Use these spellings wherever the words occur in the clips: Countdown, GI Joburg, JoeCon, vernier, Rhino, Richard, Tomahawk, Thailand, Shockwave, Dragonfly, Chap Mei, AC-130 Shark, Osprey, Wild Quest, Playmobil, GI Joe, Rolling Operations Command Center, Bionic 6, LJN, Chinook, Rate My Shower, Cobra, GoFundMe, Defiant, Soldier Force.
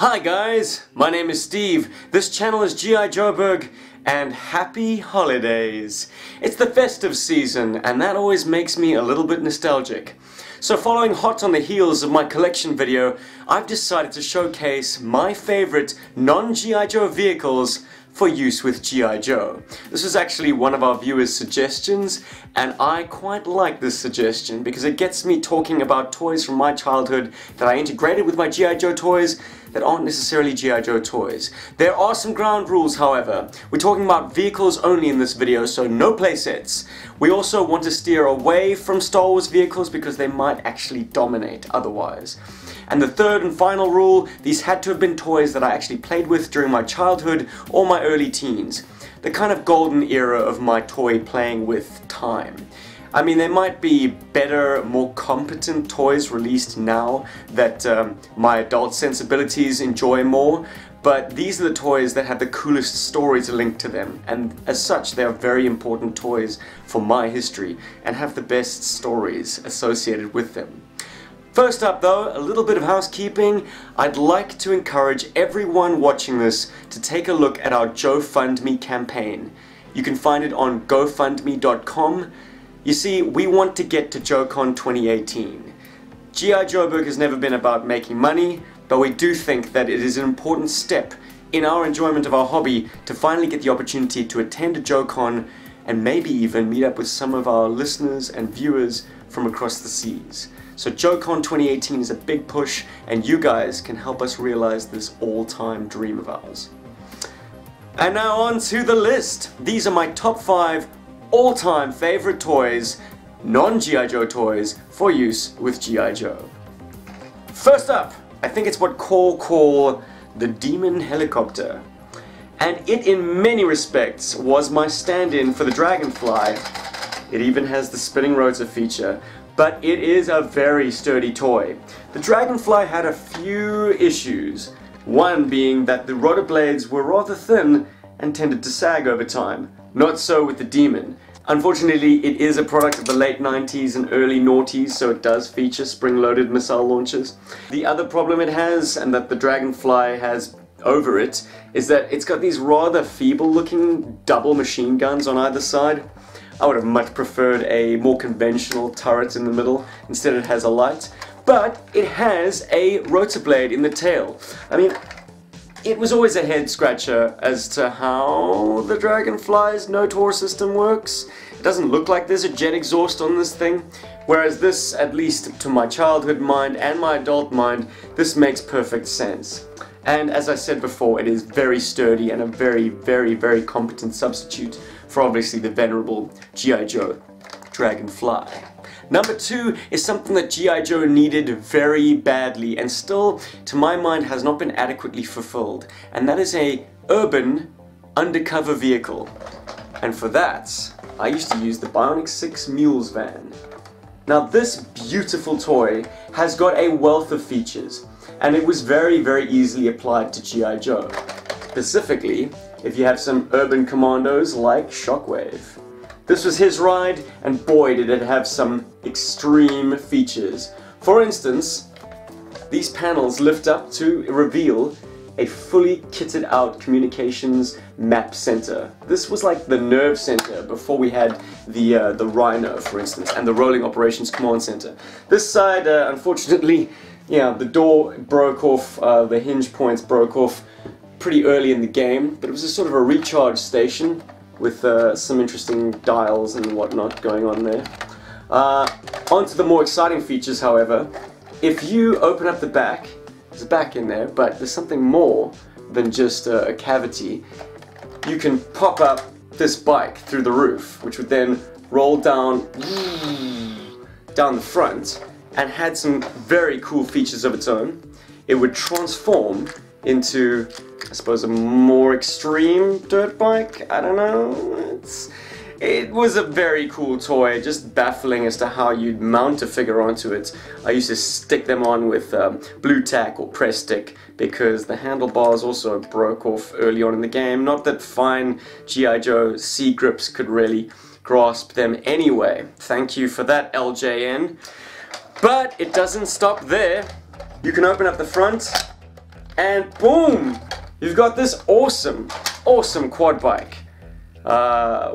Hi guys, my name is Steve, this channel is GI Joburg, and happy holidays! It's the festive season, and that always makes me a little bit nostalgic. So following hot on the heels of my collection video, I've decided to showcase my favorite non-GI Joe vehicles for use with GI Joe. This was actually one of our viewers' suggestions, and I quite like this suggestion because it gets me talking about toys from my childhood that I integrated with my GI Joe toys that aren't necessarily GI Joe toys. There are some ground rules, however. We're talking about vehicles only in this video, so no playsets. We also want to steer away from Star Wars vehicles because they might actually dominate otherwise. And the third and final rule, these had to have been toys that I actually played with during my childhood or my early teens. The kind of golden era of my toy playing with time. I mean, there might be better, more competent toys released now that my adult sensibilities enjoy more, but these are the toys that have the coolest stories linked to them, and as such they are very important toys for my history and have the best stories associated with them. First up though, a little bit of housekeeping. I'd like to encourage everyone watching this to take a look at our GoFundMe campaign. You can find it on gofundme.com. You see, we want to get to JoeCon 2018. GI Joburg has never been about making money, but we do think that it is an important step in our enjoyment of our hobby to finally get the opportunity to attend a JoeCon and maybe even meet up with some of our listeners and viewers from across the seas. So JoeCon 2018 is a big push, and you guys can help us realize this all-time dream of ours. And now on to the list. These are my top 5 all-time favorite toys, non-GI Joe toys, for use with GI Joe. First up, I think it's what Cole call the Demon Helicopter. And it in many respects was my stand-in for the Dragonfly. It even has the spinning rotor feature. But it is a very sturdy toy. The Dragonfly had a few issues, one being that the rotor blades were rather thin and tended to sag over time. Not so with the Demon. Unfortunately, it is a product of the late 90s and early noughties, so it does feature spring-loaded missile launchers. The other problem it has, and that the Dragonfly has over it, is that it's got these rather feeble-looking double machine guns on either side. I would have much preferred a more conventional turret in the middle. Instead it has a light, but it has a rotor blade in the tail. I mean, it was always a head scratcher as to how the Dragonfly's no-tor system works. It doesn't look like there's a jet exhaust on this thing, whereas this, at least to my childhood mind and my adult mind, this makes perfect sense. And as I said before, it is very sturdy and a very, very, very competent substitute for obviously the venerable G.I. Joe Dragonfly. Number 2 is something that G.I. Joe needed very badly and still, to my mind, has not been adequately fulfilled. And that is a urban undercover vehicle. And for that, I used to use the Bionic 6 mules van. Now this beautiful toy has got a wealth of features, and it was very, very easily applied to G.I. Joe. Specifically, if you have some urban commandos like Shockwave. This was his ride, and boy did it have some extreme features. For instance, these panels lift up to reveal a fully kitted out communications map center. This was like the nerve center before we had the Rhino, for instance, and the Rolling Operations Command Center. This side, unfortunately, yeah, the door broke off, the hinge points broke off pretty early in the game, but it was a sort of a recharge station with some interesting dials and whatnot going on there. Onto the more exciting features, however. If you open up the back, there's a back in there, but there's something more than just a cavity. You can pop up this bike through the roof, which would then roll down the front, and had some very cool features of its own. It would transform into, I suppose, a more extreme dirt bike. I don't know. It was a very cool toy, just baffling as to how you'd mount a figure onto it. I used to stick them on with blue tack or press stick because the handlebars also broke off early on in the game. Not that fine G.I. Joe C grips could really grasp them anyway. Thank you for that, LJN. But it doesn't stop there. You can open up the front and boom, you've got this awesome quad bike,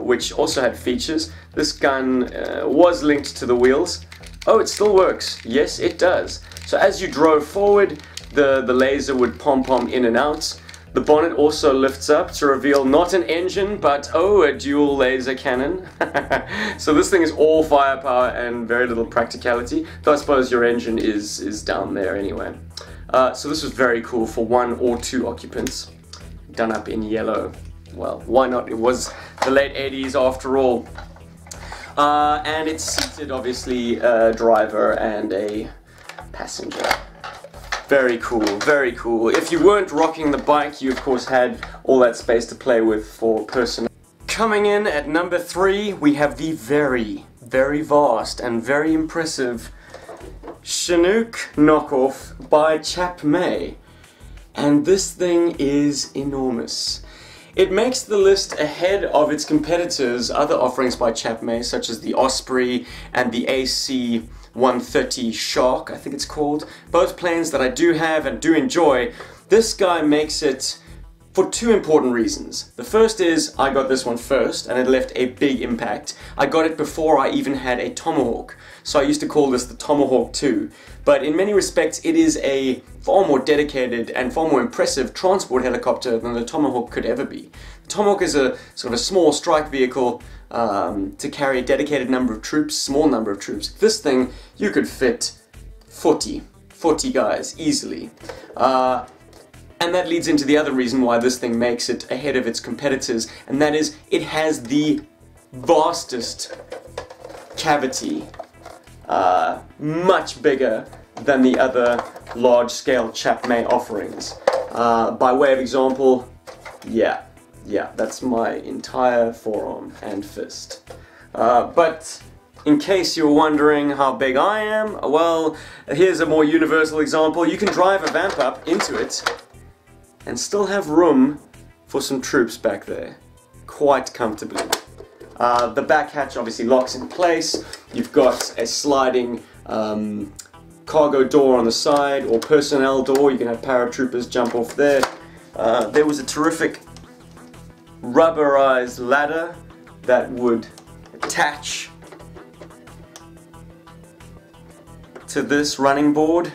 which also had features. This gun was linked to the wheels. Oh, it still works. Yes, it does. So as you drove forward, the laser would pom-pom in and out. The bonnet also lifts up to reveal not an engine, but oh, a dual laser cannon. So this thing is all firepower and very little practicality, though I suppose your engine is down there anyway. So this was very cool for one or two occupants. Done up in yellow. Well, why not? It was the late 80s after all. And it's seated, obviously, a driver and a passenger. Very cool, very cool. If you weren't rocking the bike, you of course had all that space to play with for personal. Coming in at number 3, we have the very vast and very impressive Chinook knockoff by Chap Mei. And this thing is enormous. It makes the list ahead of its competitors, other offerings by Chap Mei, such as the Osprey and the AC-130 Shark, I think it's called. Both planes that I do have and do enjoy. This guy makes it for two important reasons. The first is I got this one first and it left a big impact. I got it before I even had a Tomahawk, so I used to call this the Tomahawk 2. But in many respects it is a far more dedicated and far more impressive transport helicopter than the Tomahawk could ever be. The Tomahawk is a sort of a small strike vehicle to carry a dedicated number of troops, small number of troops. This thing, you could fit 40 guys easily. And that leads into the other reason why this thing makes it ahead of its competitors, and that is it has the vastest cavity, much bigger than the other large-scale Chap Mei offerings. By way of example, yeah, that's my entire forearm and fist. But in case you're wondering how big I am, well, here's a more universal example. You can drive a vamp up into it and still have room for some troops back there, quite comfortably. The back hatch obviously locks in place. You've got a sliding cargo door on the side, or personnel door. You can have paratroopers jump off there. There was a terrific rubberized ladder that would attach to this running board.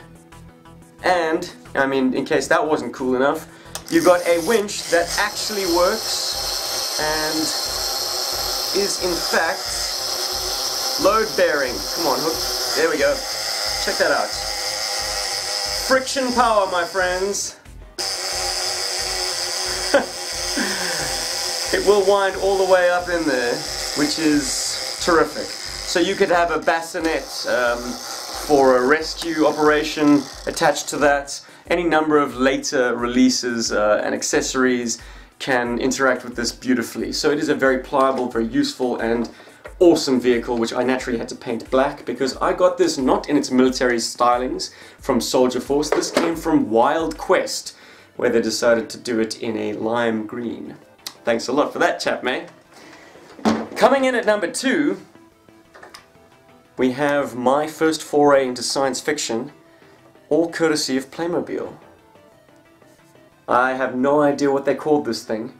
And, I mean, in case that wasn't cool enough, you've got a winch that actually works and is in fact load bearing. Come on, hook. There we go. Check that out. Friction power, my friends. It will wind all the way up in there, which is terrific. So you could have a bassinet for a rescue operation attached to that. Any number of later releases and accessories can interact with this beautifully. So it is a very pliable, very useful and awesome vehicle, which I naturally had to paint black because I got this not in its military stylings from Soldier Force. This came from Wild Quest, where they decided to do it in a lime green. Thanks a lot for that, Chap Mei. Coming in at number 2, we have my first foray into science fiction, all courtesy of Playmobil. I have no idea what they called this thing,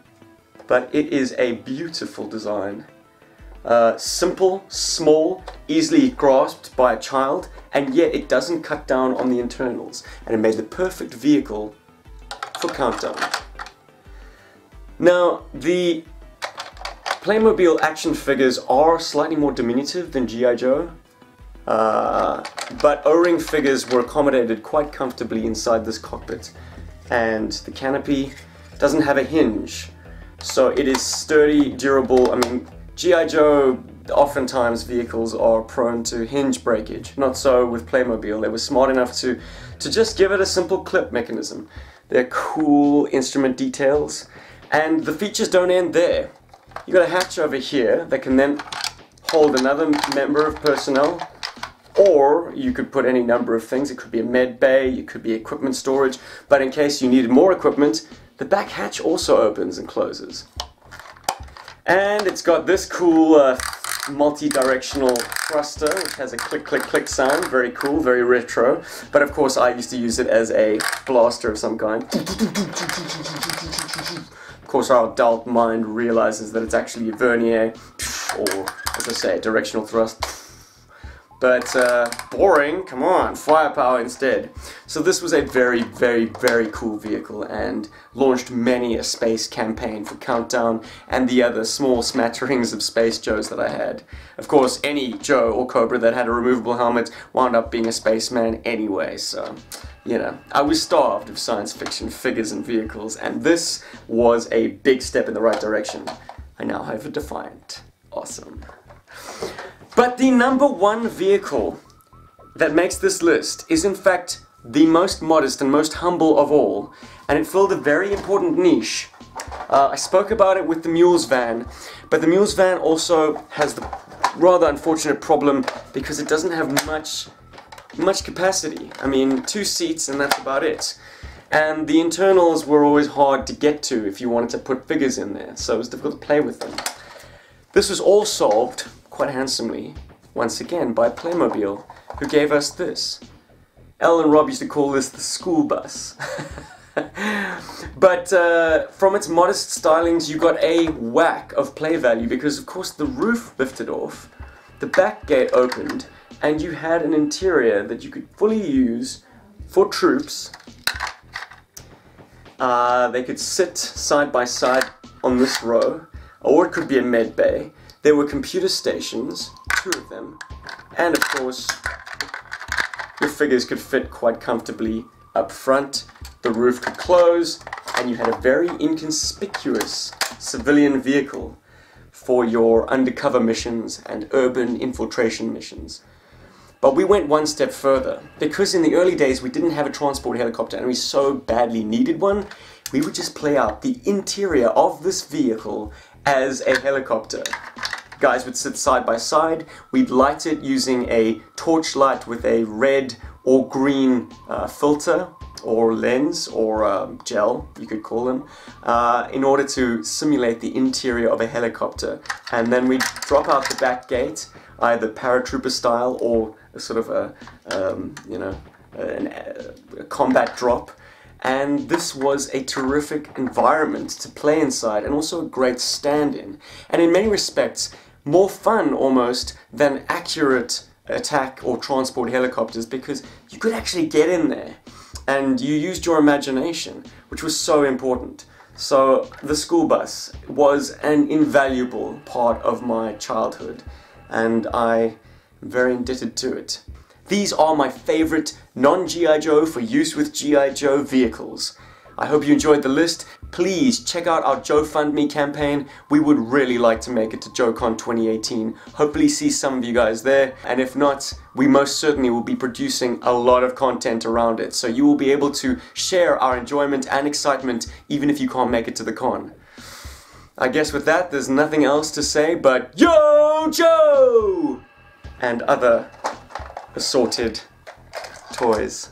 but it is a beautiful design. Simple, small, easily grasped by a child, and yet it doesn't cut down on the internals, and it made the perfect vehicle for Countdown. Now, the Playmobil action figures are slightly more diminutive than GI Joe. But O-ring figures were accommodated quite comfortably inside this cockpit, and the canopy doesn't have a hinge, so it is sturdy, durable. I mean, G.I. Joe, oftentimes vehicles are prone to hinge breakage, not so with Playmobil. They were smart enough to just give it a simple clip mechanism. They're cool instrument details, and the features don't end there. You've got a hatch over here that can then hold another member of personnel, or you could put any number of things. It could be a med bay, it could be equipment storage, but in case you needed more equipment, the back hatch also opens and closes. And it's got this cool multi-directional thruster, which has a click, click, click sound. Very cool, very retro. But of course, I used to use it as a blaster of some kind. Of course, our adult mind realizes that it's actually a vernier, or as I say, directional thrust. But boring, come on, firepower instead. So this was a very, very, very cool vehicle and launched many a space campaign for Countdown and the other small smatterings of space Joes that I had. Of course, any Joe or Cobra that had a removable helmet wound up being a spaceman anyway, so, you know. I was starved of science fiction figures and vehicles, and this was a big step in the right direction. I now have a Defiant. Awesome. But the number one vehicle that makes this list is in fact the most modest and most humble of all, and it filled a very important niche. I spoke about it with the Mules van, but the Mules van also has the rather unfortunate problem because it doesn't have much capacity. I mean, 2 seats and that's about it. And the internals were always hard to get to if you wanted to put figures in there, so it was difficult to play with them. This was all solved quite handsomely, once again, by Playmobil, who gave us this. Elle and Rob used to call this the school bus. But from its modest stylings, you got a whack of play value because, of course, the roof lifted off, the back gate opened, and you had an interior that you could fully use for troops. They could sit side by side on this row, or it could be a med bay. There were computer stations, 2 of them, and of course your figures could fit quite comfortably up front, the roof could close, and you had a very inconspicuous civilian vehicle for your undercover missions and urban infiltration missions. But we went one step further, because in the early days we didn't have a transport helicopter and we so badly needed one, we would just play out the interior of this vehicle as a helicopter. Guys would sit side by side, we'd light it using a torchlight with a red or green filter or lens or gel, you could call them, in order to simulate the interior of a helicopter. And then we'd drop out the back gate, either paratrooper style or a sort of a, you know, a combat drop. And this was a terrific environment to play inside and also a great stand-in. And in many respects, more fun almost than accurate attack or transport helicopters because you could actually get in there and you used your imagination, which was so important. So the school bus was an invaluable part of my childhood and I am very indebted to it. These are my favorite non-GI Joe for use with GI Joe vehicles. I hope you enjoyed the list. Please check out our JoeFundMe campaign. We would really like to make it to JoeCon 2018. Hopefully see some of you guys there. And if not, we most certainly will be producing a lot of content around it. So you will be able to share our enjoyment and excitement even if you can't make it to the con. I guess with that, there's nothing else to say but Yo Joe! And other assorted toys.